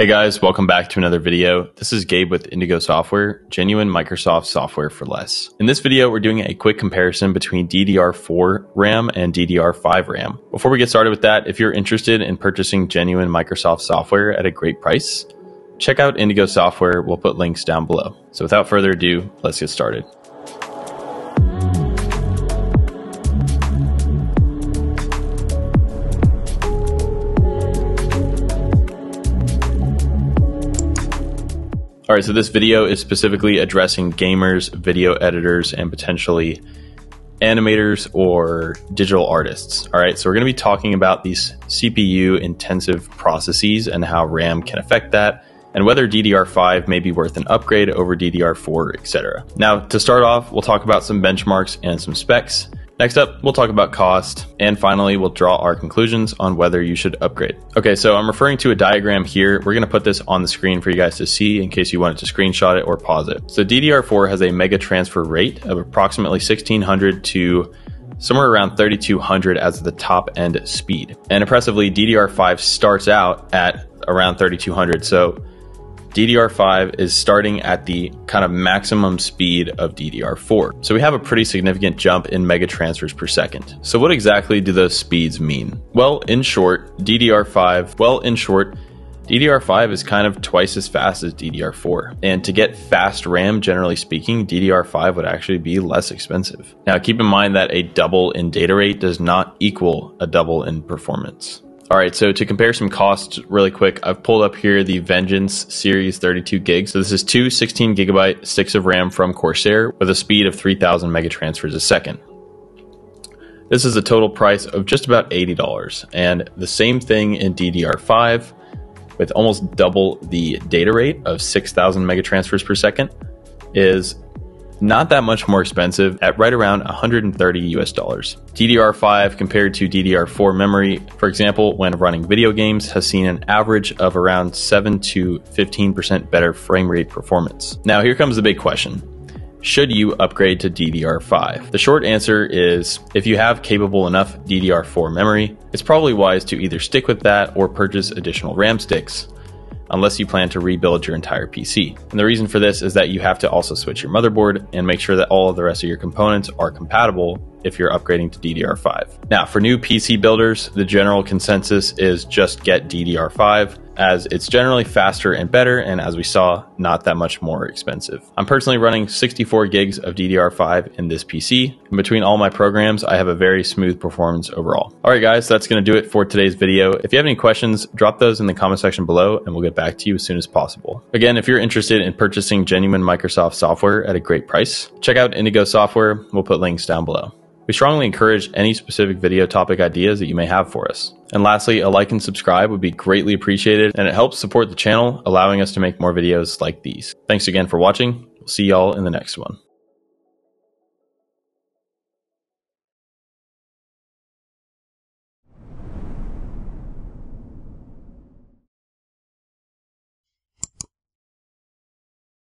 Hey guys, welcome back to another video. This is Gabe with Indigo Software, genuine Microsoft software for less. In this video, we're doing a quick comparison between DDR4 RAM and DDR5 RAM. Before we get started with that, if you're interested in purchasing genuine Microsoft software at a great price, check out Indigo Software. We'll put links down below. So without further ado, let's get started. All right, so this video is specifically addressing gamers, video editors, and potentially animators or digital artists. All right, so we're going to be talking about these CPU-intensive processes and how RAM can affect that, and whether DDR5 may be worth an upgrade over DDR4, etc. Now, to start off, we'll talk about some benchmarks and some specs. Next up, we'll talk about cost, and finally, we'll draw our conclusions on whether you should upgrade. Okay, so I'm referring to a diagram here. We're gonna put this on the screen for you guys to see in case you wanted to screenshot it or pause it. So DDR4 has a mega transfer rate of approximately 1600 to somewhere around 3200 as the top end speed. And impressively, DDR5 starts out at around 3200. So DDR5 is starting at the kind of maximum speed of DDR4. So we have a pretty significant jump in mega transfers per second. So what exactly do those speeds mean? Well, in short, DDR5 is kind of twice as fast as DDR4. And to get fast RAM, generally speaking, DDR5 would actually be less expensive. Now, keep in mind that a double in data rate does not equal a double in performance. All right, so to compare some costs really quick, I've pulled up here the Vengeance series 32 gig. So this is two 16 gigabyte sticks of RAM from Corsair with a speed of 3000 megatransfers a second. This is a total price of just about $80. And the same thing in DDR5 with almost double the data rate of 6000 megatransfers per second is not that much more expensive at right around $130 US. DDR5 compared to DDR4 memory, for example, when running video games, has seen an average of around 7 to 15% better frame rate performance. Now here comes the big question. Should you upgrade to DDR5? The short answer is if you have capable enough DDR4 memory, it's probably wise to either stick with that or purchase additional RAM sticks, unless you plan to rebuild your entire PC. And the reason for this is that you have to also switch your motherboard and make sure that all of the rest of your components are compatible if you're upgrading to DDR5. Now, for new PC builders, the general consensus is just get DDR5, as it's generally faster and better, and as we saw, not that much more expensive. I'm personally running 64 gigs of DDR5 in this PC, and between all my programs, I have a very smooth performance overall. All right, guys, that's gonna do it for today's video. If you have any questions, drop those in the comment section below, and we'll get back to you as soon as possible. Again, if you're interested in purchasing genuine Microsoft software at a great price, check out Indigo Software. We'll put links down below. We strongly encourage any specific video topic ideas that you may have for us. And lastly, a like and subscribe would be greatly appreciated, and it helps support the channel, allowing us to make more videos like these. Thanks again for watching. We'll see y'all in the next one.